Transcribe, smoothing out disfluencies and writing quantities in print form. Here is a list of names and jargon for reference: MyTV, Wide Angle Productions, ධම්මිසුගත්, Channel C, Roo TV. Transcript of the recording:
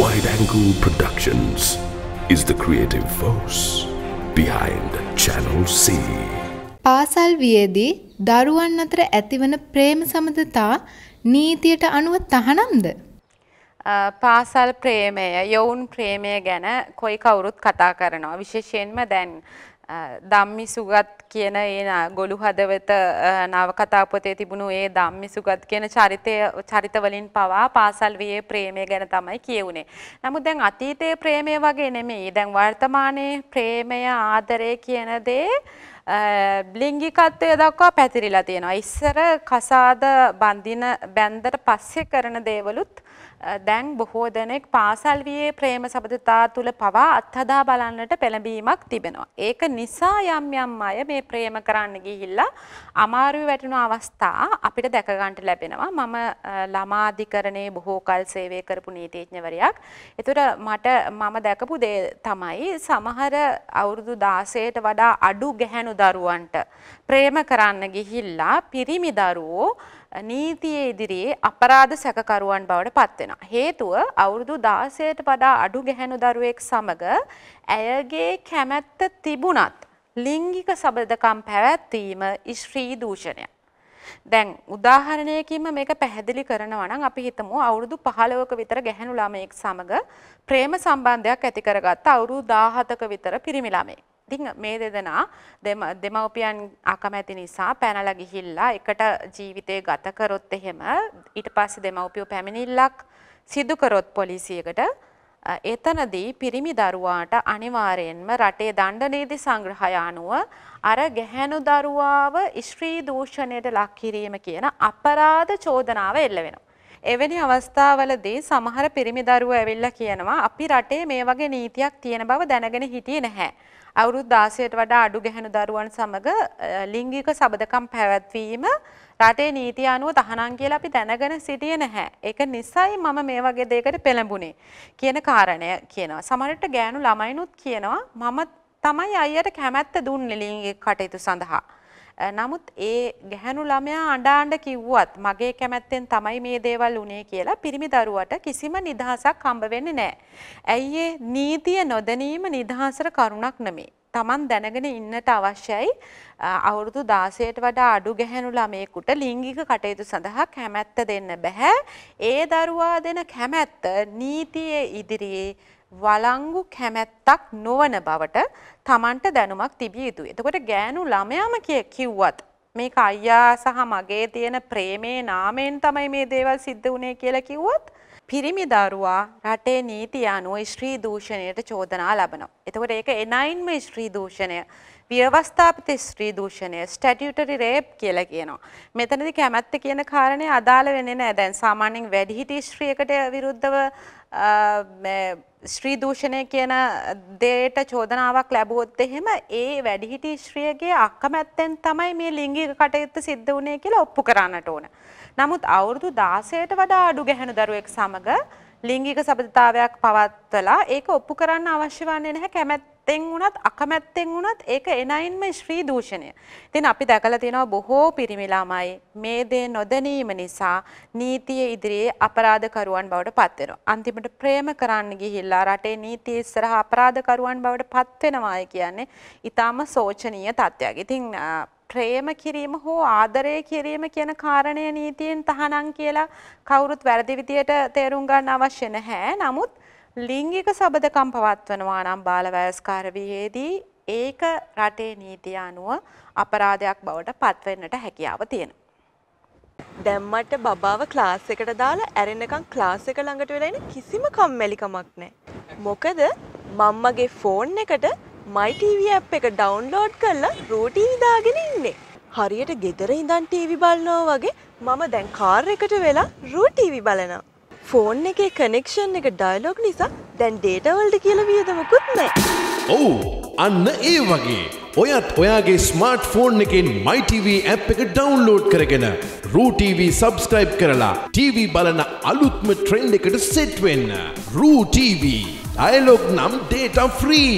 Wide Angle Productions is the creative force behind Channel C. පාසල් වියේදී දරුවන් අතර ඇතිවන ප්‍රේම සම්බන්ධතා නීතියට අනුව තහනම්ද? පාසල් ප්‍රේමය, යොවුන් ප්‍රේමය ගැන කොයි කවුරුත් කතා කරනවා. විශේෂයෙන්ම දැන් ධම්මිසුගත් කියන ඒ ගොළු හදවත නවකතා පොතේ තිබුණු ඒ ධම්මිසුගත් කියන චරිත වලින් පවා පාසල් වියේ ප්‍රේමය ගැන තමයි කියුනේ. නමුත් දැන් අතීතයේ ප්‍රේමය වගේ නෙමෙයි. දැන් වර්තමානයේ ප්‍රේමය, ආදරය කියන දේ ලිංගිකත්වය දක්වා පැතිරිලා තියෙනවා. ඉස්සර කසාද බැන්දට පස්සේ කරන දේවලුත් දැන් බොහෝ දෙනෙක් පාසල් වියේ ප්‍රේම සම්බන්ධතා තුල පවා අත්හදා බලන්නට පෙළඹීමක් තිබෙනවා. ඒක නිසා යම් අය මේ ප්‍රේම කරන්න ගිහිල්ලා අමාරුවේ වැටෙන අවස්ථා අපිට දැක ගන්නට ලැබෙනවා. මම ළමාධිකරණයේ බොහෝ කල් සේවය කරපු නීතිඥවරයෙක්. ඒතර මම දැකපු දේ තමයි සමහර අවුරුදු 16ට වඩා අඩු ගැහැණු දරුවන්ට ප්‍රේම කරන්න ගිහිල්ලා පිරිමි දරුවෝ නීතියේ ඉදිරියේ අපරාධ සැකකරුවන් බවට පත් වෙනවා. හේතුව අවුරුදු 16ට වඩා අඩු ගැහැණු දරුවෙක් සමග ඇයගේ කැමැත්ත තිබුණත් ලිංගික සබඳකම් පැවැත්වීම ස්ත්‍රී දූෂණය. දැන් උදාහරණයකින්ම මේක පැහැදිලි කරනවා නම් අපි හිතමු අවුරුදු 15ක විතර ගැහැණු ළමයෙක් සමග ප්‍රේම සම්බන්ධයක් ඇති කරගත්ත අවුරුදු 17ක විතර පිරිමි ළමයෙක්. ඉතින් මේ දෙදෙනා දෙමව්පියන් අකමැති නිසා පැනලා ගිහිල්ලා එකට ජීවිතේ ගත කරොත් එහෙම ඊට පස්සේ දෙමව්පියෝ පැමිණිල්ලක් සිදු කරොත් පොලිසියකට එතනදී පිරිමි දරුවාට අනිවාර්යෙන්ම රටේ දණ්ඩ නීති සංග්‍රහය අනුව අර ගැහැණු දරුවාව ස්ත්‍රී දූෂණයට ලක් කිරීම කියන අපරාධ චෝදනාව එල්ල වෙනවා. එවැනි අවස්ථාවලදී සමහර පිරිමි දරුවෝ ඇවිල්ලා කියනවා අපි රටේ මේ වගේ නීතියක් තියෙන බව දැනගෙන හිටියේ නැහැ. අවුරුදු 16ට වඩා අඩු ගැහැණු දරුවන් සමග ලිංගික සබඳකම් පැවැත්වීම රටේ නීතිය අනුව තහනම් කියලා අපි දැනගෙන සිටියේ නැහැ. ඒක නිසයි මම මේ වගේ දෙයකට පෙළඹුණේ කියන කාරණය කියනවා. සමහරට ගෑනු ළමයිනුත් කියනවා මම තමයි අයියට කැමැත්ත දුන්නේ ලිංගික කටයුතු සඳහා. නමුත් ඒ ගැහැණු ළමයා අඬාඬ කිව්වත් මගේ කැමැත්තෙන් තමයි මේ දේවල් උනේ කියලා පිරිමි දරුවට කිසිම නිදහසක් හම්බ වෙන්නේ නැහැ. ඇයි ඒ නීතිය නොදැනීම නිදහසට කරුණක් නෙමෙයි. Taman දැනගෙන ඉන්නට අවශ්‍යයි අවුරුදු 16ට වඩා අඩු ගැහැණු ළමයෙකුට ලිංගික කටයුතු සඳහා කැමැත්ත දෙන්න බෑ. ඒ දරුවා දෙන කැමැත්ත නීතියේ ඉදිරියේ වළංගු කැමැත්තක් නොවන බවට තමන්ට දැනුමක් තිබිය යුතුයි. එතකොට ගෑනු ළමයාම කිව්වත් මේක අයියා සහ මගේ තියෙන ප්‍රේමේ නාමයෙන් තමයි මේ දේවල් සිද්ධ වුනේ කියලා කිව්වොත් පිරිමි දරුවා රටේ නීතිය අනුව ස්ත්‍රී දූෂණයට චෝදනා ලබනවා. එතකොට ඒක එනයින්ම ස්ත්‍රී දූෂණය, ව්‍යවස්ථාපිත ස්ත්‍රී දූෂණය, ස්ටැටියුටරි රේප් කියලා කියනවා. මෙතනදී කැමැත්ත කියන කාරණේ අදාළ වෙන්නේ නැහැ. දැන් සාමාන්‍යයෙන් වැඩිහිටි ස්ත්‍රියකට විරුද්ධව ස්ත්‍රී දූෂණය කියන දෙයට චෝදනාවක් ලැබුවොත් එහෙම ඒ වැඩිහිටි ස්ත්‍රියගේ අකමැත්තෙන් තමයි මේ ලිංගික කටයුත්ත සිද්ධ වුනේ කියලා ඔප්පු කරන්නට ඕන. නමුත් අවුරුදු 16ට වඩා අඩු ගැහැණු දරුවෙක් සමග ලිංගික සබඳතාවයක් පවත්වලා ඒක ඔප්පු කරන්න අවශ්‍ය වන්නේ නැහැ. කැමැත්තෙන් වුණත් අකමැත්තෙන් වුණත් ඒක එනයින්ම ස්ත්‍රී දූෂණය. ඉතින් අපි දැකලා තියෙනවා බොහෝ පිරිමි ළමයි මේ දේ නොදැනීම නිසා නීතිය ඉදිරියේ අපරාධකරුවන් බවට පත් වෙනවා. අන්තිමට ප්‍රේම කරන්න ගිහිල්ලා රටේ නීතිය ඉස්සරහා අපරාධකරුවන් බවට පත් වෙනවායි කියන්නේ ඊටාම සෝචනීය තත්ත්වයක්. ඉතින් ප්‍රේම කිරීම හෝ ආදරය කිරීම කියන කාරණය නීතියෙන් තහනම් කියලා කවුරුත් වැරදි විදියට තේරුම් ගන්න අවශ්‍ය නැහැ. නමුත් ලිංගික සබඳකම් පවත්වනවා නම් බාලවයස්කාර වියේදී ඒක රටේ නීතිය අනුව අපරාධයක් බවට පත්වෙන්නට හැකියාව තියෙනවා. දැම්මට බබාව ක්ලාස් එකට දාලා ඇරෙන්නකම් ක්ලාස් එක ළඟට වෙලා ඉන්න කිසිම කම්මැලිකමක් නැහැ. මොකද මම්මගේ ෆෝන් එකට MyTV app එක ඩවුන්ලෝඩ් කරලා Roo TV දාගෙන ඉන්නේ. හරියට ගෙදර ඉඳන් TV බලනවා වගේ මම දැන් කාර් එකට වෙලා Roo TV බලනවා. ෆෝන් එකේ කනෙක්ෂන් එක ඩයලොග් නිසා දැන් ඩේටා වලට කියලා වියදමකුත් නැහැ. ඔව් අන්න ඒ වගේ ඔයත් ඔයාගේ ස්මාර්ට්ෆෝන් එකෙන් MyTV app එක ඩවුන්ලෝඩ් කරගෙන Roo TV subscribe කරලා TV බලන අලුත්ම ට්‍රෙන්ඩ් එකට සෙට් වෙන්න. Roo TV dialog නම් data free.